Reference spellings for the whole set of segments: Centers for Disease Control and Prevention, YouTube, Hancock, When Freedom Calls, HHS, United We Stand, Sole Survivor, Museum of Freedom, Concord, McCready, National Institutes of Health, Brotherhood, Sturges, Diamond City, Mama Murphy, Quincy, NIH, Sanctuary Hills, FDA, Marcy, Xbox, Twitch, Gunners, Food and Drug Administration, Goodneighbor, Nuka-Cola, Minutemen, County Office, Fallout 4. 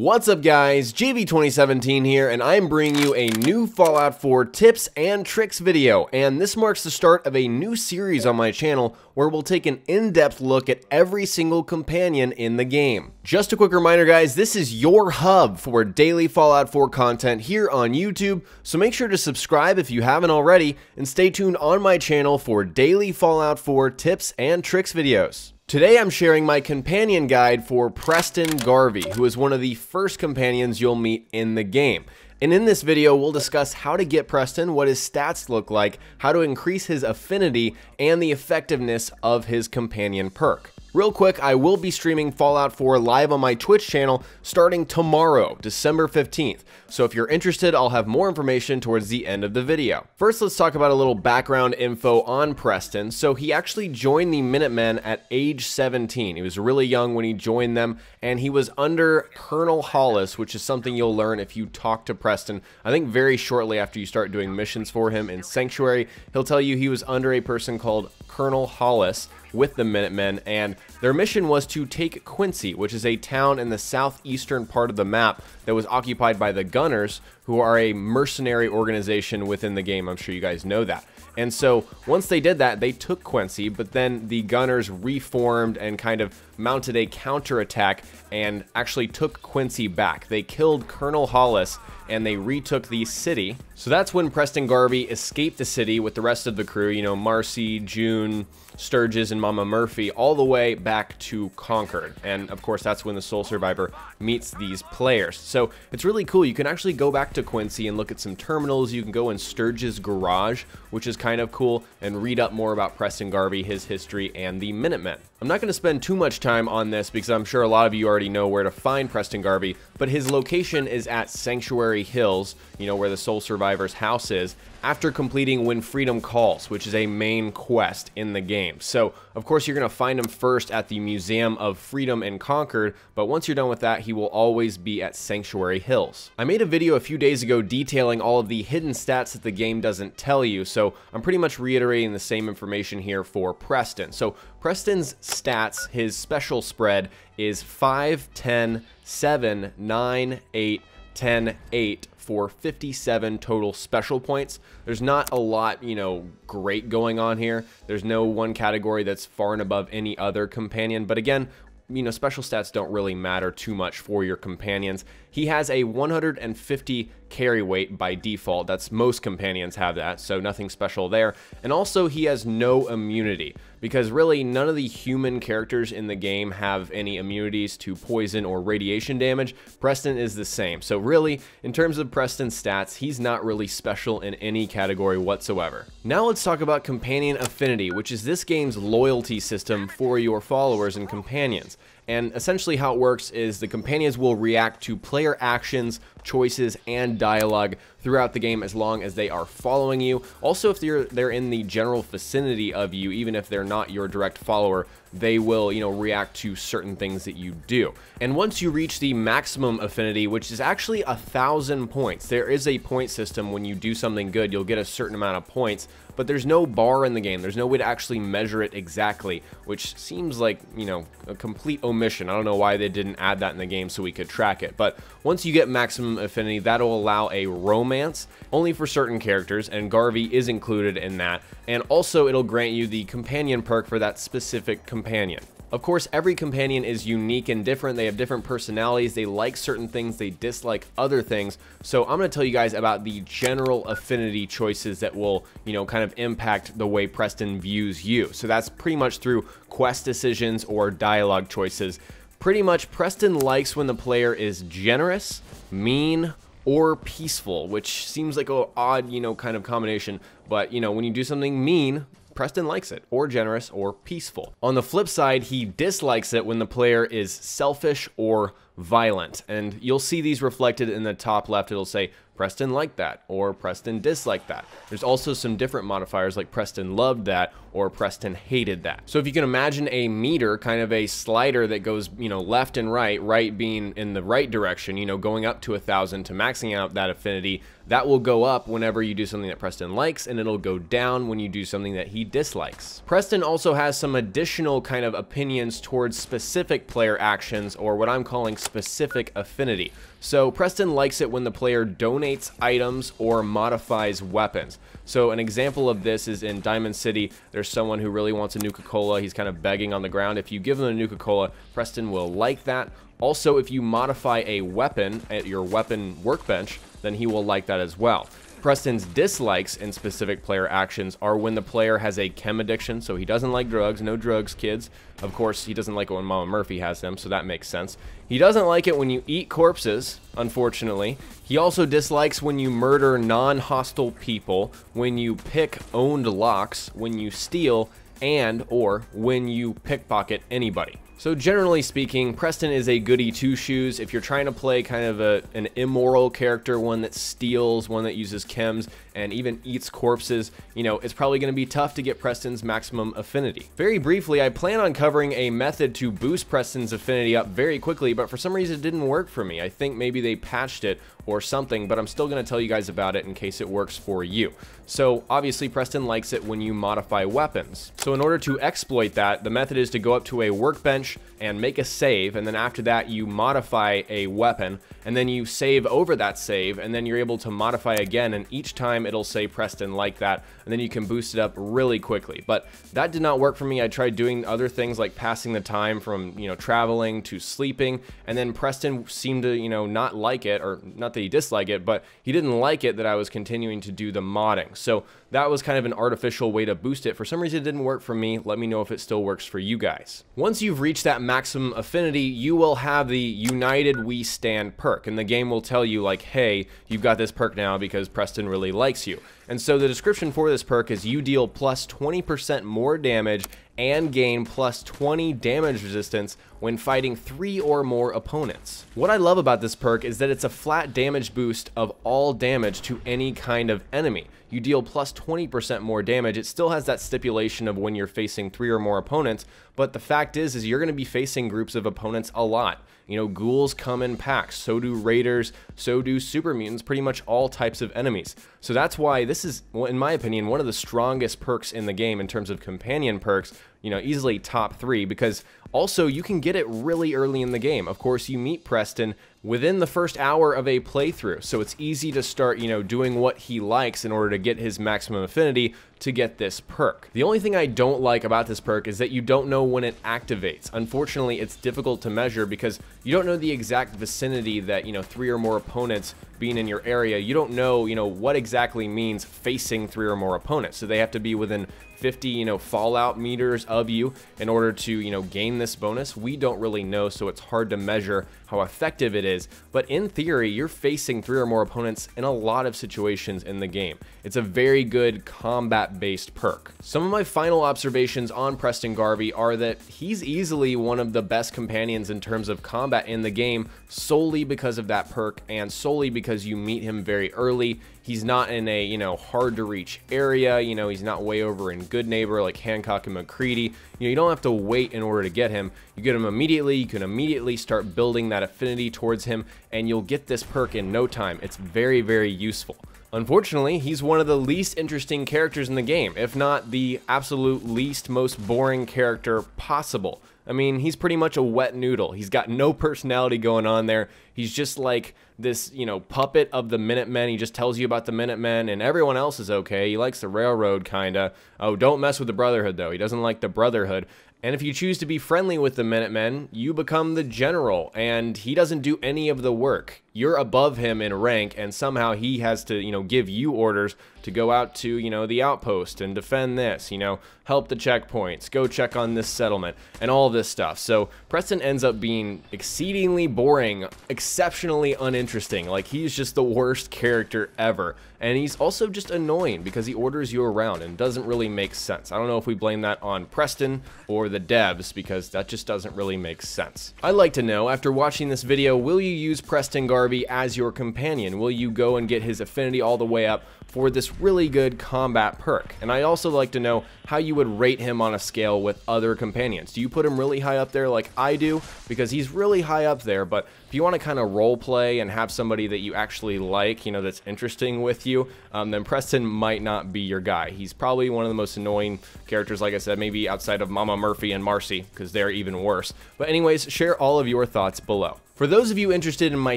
What's up guys, JV2017 here, and I'm bringing you a new Fallout 4 tips and tricks video, and this marks the start of a new series on my channel where we'll take an in-depth look at every single companion in the game. Just a quick reminder guys, this is your hub for daily Fallout 4 content here on YouTube, so make sure to subscribe if you haven't already, and stay tuned on my channel for daily Fallout 4 tips and tricks videos. Today I'm sharing my companion guide for Preston Garvey, who is one of the first companions you'll meet in the game. And in this video, we'll discuss how to get Preston, what his stats look like, how to increase his affinity, and the effectiveness of his companion perk. Real quick, I will be streaming Fallout 4 live on my Twitch channel starting tomorrow, December 15th. So if you're interested, I'll have more information towards the end of the video. First, let's talk about a little background info on Preston. So he actually joined the Minutemen at age 17. He was really young when he joined them, and he was under Colonel Hollis, which is something you'll learn if you talk to Preston. I think very shortly after you start doing missions for him in Sanctuary, he'll tell you he was under a person called Colonel Hollis with the Minutemen, and their mission was to take Quincy, which is a town in the southeastern part of the map that was occupied by the Gunners, who are a mercenary organization within the game. I'm sure you guys know that. And so once they did that, they took Quincy, but then the Gunners reformed and kind of mounted a counterattack and actually took Quincy back. They killed Colonel Hollis and they retook the city. So that's when Preston Garvey escaped the city with the rest of the crew, you know, Marcy, June, Sturges, and Mama Murphy, all the way back to Concord. And of course, that's when the Sole Survivor meets these players. So it's really cool. You can actually go back to Quincy and look at some terminals. You can go in Sturges' garage, which is kind of cool, and read up more about Preston Garvey, his history, and the Minutemen. I'm not going to spend too much time on this because I'm sure a lot of you already know where to find Preston Garvey, but his location is at Sanctuary Hills, you know, where the Sole Survivor's house is, after completing When Freedom Calls, which is a main quest in the game. So of course you're going to find him first at the Museum of Freedom in Concord, but once you're done with that, he will always be at Sanctuary Hills. I made a video a few days ago detailing all of the hidden stats that the game doesn't tell you, so I'm pretty much reiterating the same information here for Preston. So Preston's stats, his special spread, is 5, 10, 7, 9, 8, 10, 8 for 57 total special points. There's not a lot, you know, great going on here. There's no one category that's far and above any other companion, but again, you know, special stats don't really matter too much for your companions. He has a 150 carry weight by default. That's most companions have that, so nothing special there. And also he has no immunity, because really none of the human characters in the game have any immunities to poison or radiation damage. Preston is the same. So really, in terms of Preston's stats, he's not really special in any category whatsoever. Now let's talk about companion affinity, which is this game's loyalty system for your followers and companions. And essentially how it works is the companions will react to player actions, choices, and dialogue throughout the game as long as they are following you. Also, if they're in the general vicinity of you, even if they're not your direct follower, they will, you know, react to certain things that you do. And once you reach the maximum affinity, which is actually 1,000 points, there is a point system. When you do something good, you'll get a certain amount of points, but there's no bar in the game. There's no way to actually measure it exactly, which seems like, you know, a complete omission. I don't know why they didn't add that in the game so we could track it. But once you get maximum affinity, that'll allow a romance only for certain characters, and Garvey is included in that. And also it'll grant you the companion perk for that specific companion. Of course, every companion is unique and different. They have different personalities. They like certain things. They dislike other things. So I'm going to tell you guys about the general affinity choices that will, you know, kind of impact the way Preston views you. So that's pretty much through quest decisions or dialogue choices. Pretty much Preston likes when the player is generous, mean, or peaceful, which seems like an odd, you know, kind of combination. But, you know, when you do something mean, Preston likes it, or generous, or peaceful. On the flip side, he dislikes it when the player is selfish or violent, and you'll see these reflected in the top left. It'll say Preston liked that, or Preston disliked that. There's also some different modifiers like Preston loved that, or Preston hated that. So if you can imagine a meter, kind of a slider that goes, you know, left and right being in the right direction, you know, going up to 1,000 to maxing out that affinity, that will go up whenever you do something that Preston likes, and it'll go down when you do something that he dislikes. Preston also has some additional kind of opinions towards specific player actions, or what I'm calling specific affinity. So Preston likes it when the player donates items or modifies weapons. So an example of this is in Diamond City. There's someone who really wants a Nuka-Cola. He's kind of begging on the ground. If you give him a Nuka-Cola, Preston will like that. Also, if you modify a weapon at your weapon workbench, then he will like that as well. Preston's dislikes in specific player actions are when the player has a chem addiction, so he doesn't like drugs, no drugs, kids. Of course, he doesn't like it when Mama Murphy has him, so that makes sense. He doesn't like it when you eat corpses, unfortunately. He also dislikes when you murder non-hostile people, when you pick owned locks, when you steal, and or when you pickpocket anybody. So generally speaking, Preston is a goody two-shoes. If you're trying to play kind of an immoral character, one that steals, one that uses chems, and even eats corpses, you know, it's probably gonna be tough to get Preston's maximum affinity. Very briefly, I plan on covering a method to boost Preston's affinity up very quickly, but for some reason it didn't work for me. I think maybe they patched it or something, but I'm still gonna tell you guys about it in case it works for you. So obviously Preston likes it when you modify weapons. So in order to exploit that, the method is to go up to a workbench and make a save, and then after that you modify a weapon, and then you save over that save, and then you're able to modify again, and each time it'll say Preston like that, and then you can boost it up really quickly. But that did not work for me. I tried doing other things like passing the time from, you know, traveling to sleeping, and then Preston seemed to, you know, not like it, or not that he disliked it, but he didn't like it that I was continuing to do the modding. So that was kind of an artificial way to boost it. For some reason it didn't work for me. Let me know if it still works for you guys. Once you've reached that maximum affinity, you will have the United We Stand perk, and the game will tell you like, hey, you've got this perk now because Preston really likes you. And so the description for this perk is you deal plus 20% more damage and gain plus 20 damage resistance when fighting 3 or more opponents. What I love about this perk is that it's a flat damage boost of all damage to any kind of enemy. You deal plus 20% more damage. It still has that stipulation of when you're facing 3 or more opponents, but the fact is you're gonna be facing groups of opponents a lot. You know, ghouls come in packs, so do raiders, so do super mutants, pretty much all types of enemies. So that's why this is, in my opinion, one of the strongest perks in the game in terms of companion perks, you know, easily top 3, because also you can get it really early in the game. Of course, you meet Preston within the first hour of a playthrough, so it's easy to start, you know, doing what he likes in order to get his maximum affinity to get this perk. The only thing I don't like about this perk is that you don't know when it activates. Unfortunately, it's difficult to measure because you don't know the exact vicinity that, you know, 3 or more opponents being in your area. You don't know, you know, what exactly means facing 3 or more opponents. So they have to be within 50, you know, Fallout meters of you in order to, you know, gain this bonus. We don't really know, so it's hard to measure how effective it is. But in theory, you're facing 3 or more opponents in a lot of situations in the game. It's a very good combat-based perk. Some of my final observations on Preston Garvey are that he's easily one of the best companions in terms of combat in the game, solely because of that perk and solely because you meet him very early. He's not in a, you know, hard to reach area. You know, he's not way over in Goodneighbor like Hancock and McCready. You know, you don't have to wait in order to get him. You get him immediately. You can immediately start building that affinity towards him, and you'll get this perk in no time. It's very, very useful. Unfortunately, he's one of the least interesting characters in the game, if not the absolute least most boring character possible. I mean, he's pretty much a wet noodle. He's got no personality going on there. He's just like this, you know, puppet of the Minutemen. He just tells you about the Minutemen, and everyone else is okay. He likes the Railroad, kinda. Oh, don't mess with the Brotherhood, though. He doesn't like the Brotherhood. And if you choose to be friendly with the Minutemen, you become the general, and he doesn't do any of the work. You're above him in rank, and somehow he has to, you know, give you orders to go out to, you know, the outpost and defend this, you know, help the checkpoints, go check on this settlement, and all this stuff. So Preston ends up being exceedingly boring, exceptionally uninteresting. Like, he's just the worst character ever. And he's also just annoying because he orders you around and doesn't really make sense. I don't know if we blame that on Preston or the devs, because that just doesn't really make sense. I'd like to know, after watching this video, will you use Preston Garvey as your companion? Will you go and get his affinity all the way up for this really good combat perk? And I'd also like to know how you would rate him on a scale with other companions. Do you put him really high up there like I do? Because he's really high up there, but if you want to kind of role play and have somebody that you actually like, you know, that's interesting with you, then Preston might not be your guy. He's probably one of the most annoying characters, like I said, maybe outside of Mama Murphy and Marcy, because they're even worse. But anyways, share all of your thoughts below. For those of you interested in my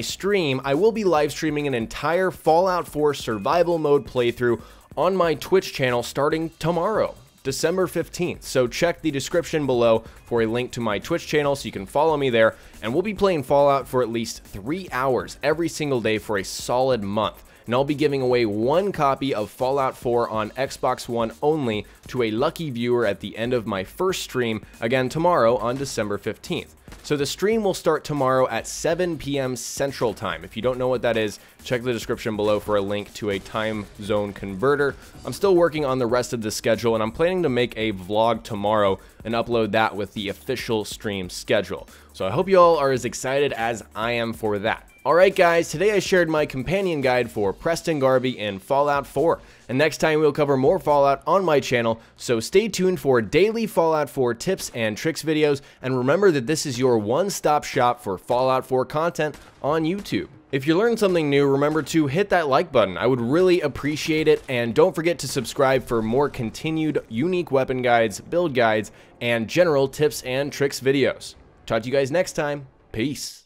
stream, I will be live streaming an entire Fallout 4 survival mode playthrough on my Twitch channel starting tomorrow, December 15th. So check the description below for a link to my Twitch channel so you can follow me there. And we'll be playing Fallout for at least 3 hours every single day for a solid month. And I'll be giving away one copy of Fallout 4 on Xbox One only to a lucky viewer at the end of my first stream, again tomorrow on December 15th. So the stream will start tomorrow at 7 p.m. Central Time. If you don't know what that is, check the description below for a link to a time zone converter. I'm still working on the rest of the schedule, and I'm planning to make a vlog tomorrow and upload that with the official stream schedule. So I hope you all are as excited as I am for that. Alright guys, today I shared my companion guide for Preston Garvey in Fallout 4, and next time we'll cover more Fallout on my channel, so stay tuned for daily Fallout 4 tips and tricks videos, and remember that this is your one-stop shop for Fallout 4 content on YouTube. If you learned something new, remember to hit that like button, I would really appreciate it, and don't forget to subscribe for more continued unique weapon guides, build guides, and general tips and tricks videos. Talk to you guys next time, peace!